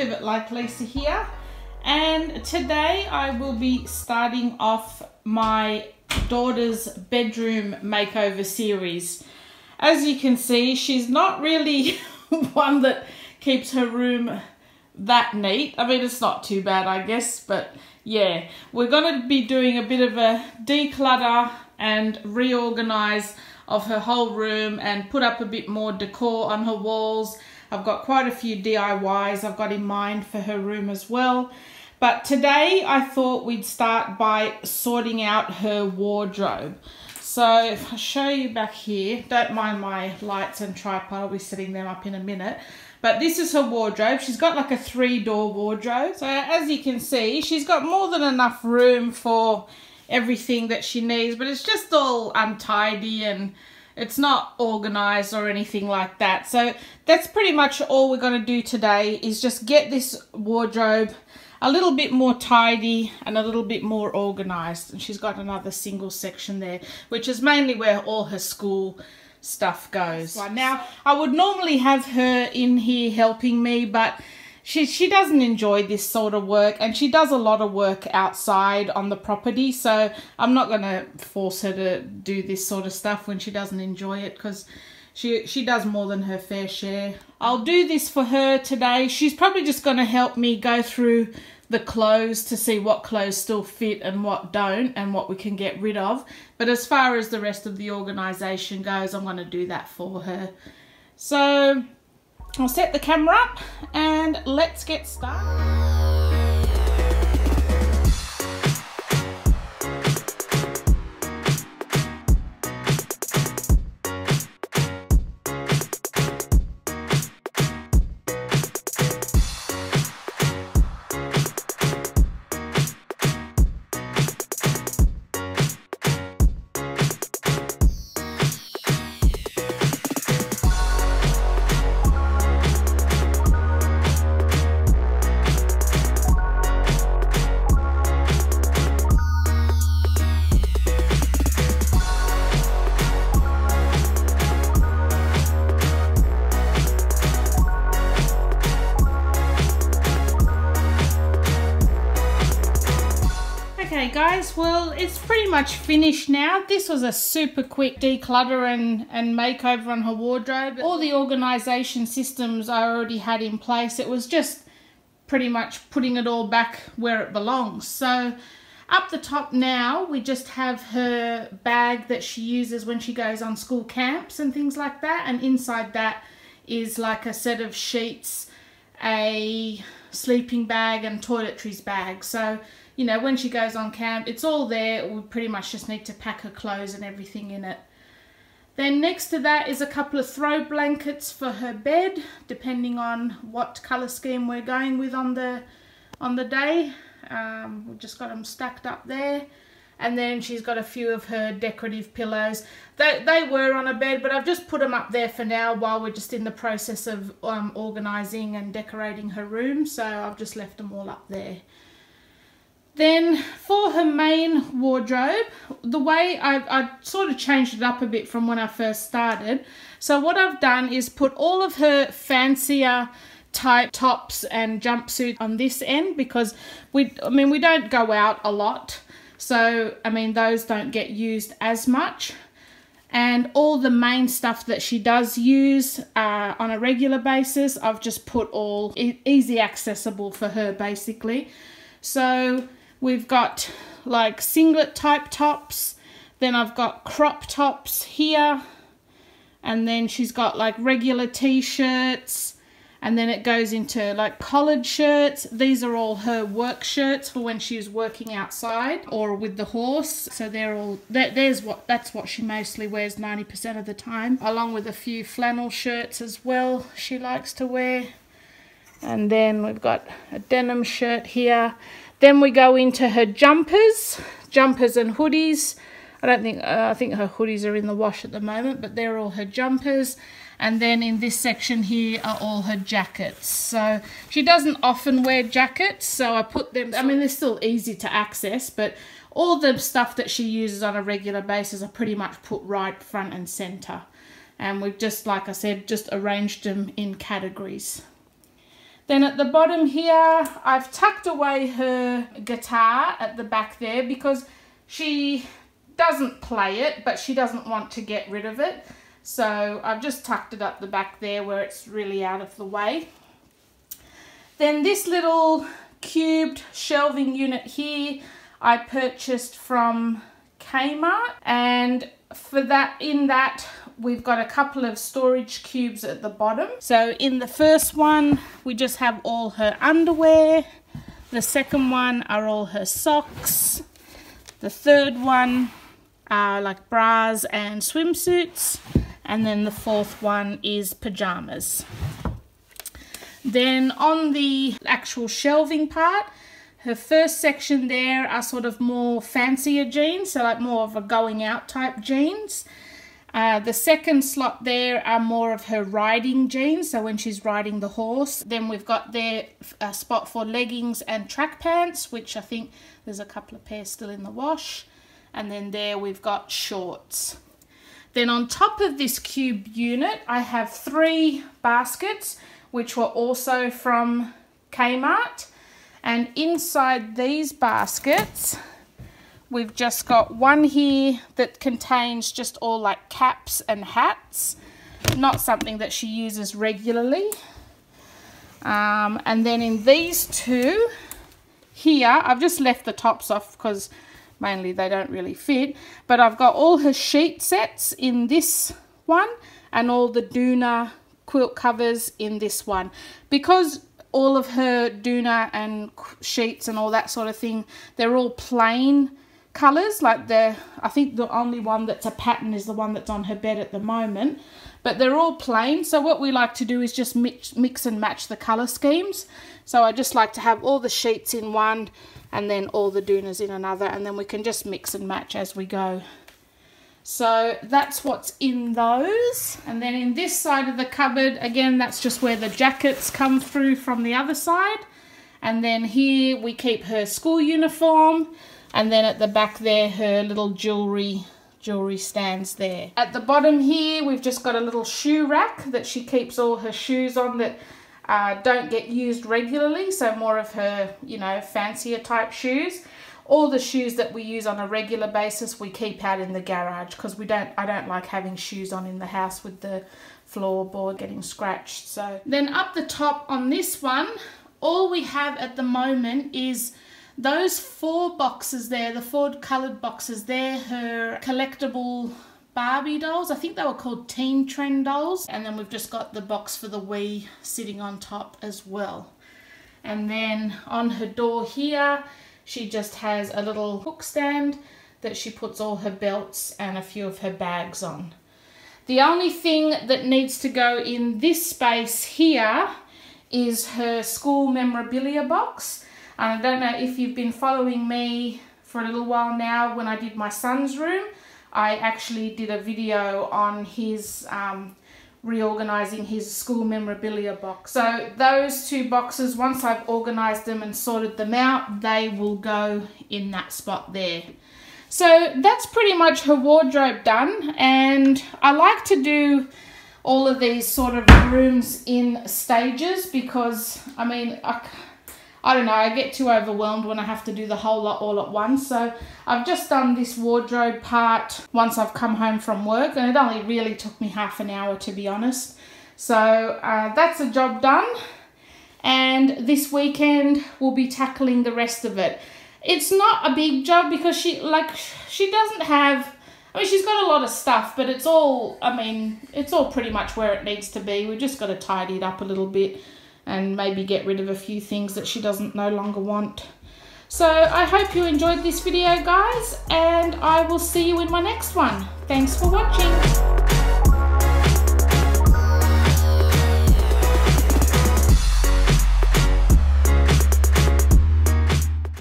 pivot like laser here. And today I will be starting off my daughter's bedroom makeover series. As you can see, she's not really one that keeps her room that neat. I mean, it's not too bad, I guess, but yeah, we're going to be doing a bit of a declutter and reorganize of her whole room and put up a bit more decor on her walls. I've got quite a few DIYs I've got in mind for her room as well. But today I thought we'd start by sorting out her wardrobe. So if I show you back here, don't mind my lights and tripod, I'll be setting them up in a minute. But this is her wardrobe. She's got like a 3-door wardrobe. So as you can see, she's got more than enough room for everything that she needs, but it's just all untidy and it's not organized or anything like that. So that's pretty much all we're going to do today, is just get this wardrobe a little bit more tidy and a little bit more organized. And she's got another single section there, which is mainly where all her school stuff goes. Now, I would normally have her in here helping me, but she doesn't enjoy this sort of work, and she does a lot of work outside on the property, so I'm not going to force her to do this sort of stuff when she doesn't enjoy it, because she does more than her fair share. I'll do this for her today. She's probably just going to help me go through the clothes to see what clothes still fit and what don't and what we can get rid of. But as far as the rest of the organisation goes, I'm going to do that for her. So I'll set the camera up and let's get started. Guys, well, it's pretty much finished now. This was a super quick declutter and makeover on her wardrobe. All the organization systems I already had in place. It was just pretty much putting it all back where it belongs. So up the top now, we just have her bag that she uses when she goes on school camps and things like that, and inside that is like a set of sheets, a sleeping bag and toiletries bag. So you know, when she goes on camp, it's all there. We pretty much just need to pack her clothes and everything in it. Then next to that is a couple of throw blankets for her bed, depending on what colour scheme we're going with on the day. We've just got them stacked up there. And then she's got a few of her decorative pillows. They were on a bed, but I've just put them up there for now while we're just in the process of organising and decorating her room. So I've just left them all up there. Then for her main wardrobe, the way I sort of changed it up a bit from when I first started. So what I've done is put all of her fancier type tops and jumpsuits on this end, because we don't go out a lot. So I mean, those don't get used as much. And all the main stuff that she does use on a regular basis, I've just put all easy accessible for her basically. So we've got like singlet type tops, then I've got crop tops here, and then she's got like regular t-shirts, and then it goes into like collared shirts. These are all her work shirts for when she's working outside or with the horse. So they're all, that's what she mostly wears 90% of the time, along with a few flannel shirts as well she likes to wear. And then we've got a denim shirt here. Then we go into her jumpers and hoodies. I think her hoodies are in the wash at the moment, but they're all her jumpers. And then in this section here are all her jackets. So she doesn't often wear jackets, so I put them, I mean, they're still easy to access, but all the stuff that she uses on a regular basis are pretty much put right front and center. And we've just, like I said, just arranged them in categories. Then at the bottom here, I've tucked away her guitar at the back there because she doesn't play it, but she doesn't want to get rid of it. So I've just tucked it up the back there where it's really out of the way. Then this little cubed shelving unit here, I purchased from Kmart, and for that, in that we've got a couple of storage cubes at the bottom. So in the first one we just have all her underwear, the second one are all her socks, the third one are like bras and swimsuits, and then the fourth one is pajamas. Then on the actual shelving part, her first section there are sort of more fancier jeans, so like more of a going out type jeans. The second slot there are more of her riding jeans, so when she's riding the horse. Then we've got there a spot for leggings and track pants, which I think there's a couple of pairs still in the wash. And then there we've got shorts. Then on top of this cube unit, I have three baskets, which were also from Kmart. And inside these baskets, we've just got one here that contains just all like caps and hats, not something that she uses regularly. And then in these two here, I've just left the tops off because mainly they don't really fit, but I've got all her sheet sets in this one and all the Doona quilt covers in this one, because all of her Doona and sheets and all that sort of thing, they're all plain colours. Like I think the only one that's a pattern is the one that's on her bed at the moment, but they're all plain. So what we like to do is just mix and match the colour schemes. So I just like to have all the sheets in one and then all the Doonas in another, and then we can just mix and match as we go. So that's what's in those. And then in this side of the cupboard, again, that's just where the jackets come through from the other side. And then here we keep her school uniform. And then at the back there, her little jewellery stands there. At the bottom here, we've just got a little shoe rack that she keeps all her shoes on that don't get used regularly. So more of her, you know, fancier type shoes. All the shoes that we use on a regular basis, we keep out in the garage because I don't like having shoes on in the house with the floorboard getting scratched. So then up the top on this one, all we have at the moment is those four boxes there, the four coloured boxes there, her collectible Barbie dolls. I think they were called Teen Trend dolls. And then we've just got the box for the Wii sitting on top as well. And then on her door here, she just has a little hook stand that she puts all her belts and a few of her bags on. The only thing that needs to go in this space here is her school memorabilia box. And I don't know if you've been following me for a little while now. When I did my son's room, I actually did a video on his reorganizing his school memorabilia box. So those two boxes, once I've organized them and sorted them out, they will go in that spot there. So that's pretty much her wardrobe done, and I like to do all of these sort of rooms in stages because I mean, I don't know, I get too overwhelmed when I have to do the whole lot all at once. So I've just done this wardrobe part once I've come home from work, and it only really took me half an hour, to be honest. So that's a job done, and this weekend we'll be tackling the rest of it. It's not a big job because she doesn't have, I mean, she's got a lot of stuff, but it's all, I mean, it's all pretty much where it needs to be. We've just got to tidy it up a little bit and maybe get rid of a few things that she doesn't no longer want. So I hope you enjoyed this video, guys, and I will see you in my next one. Thanks for watching.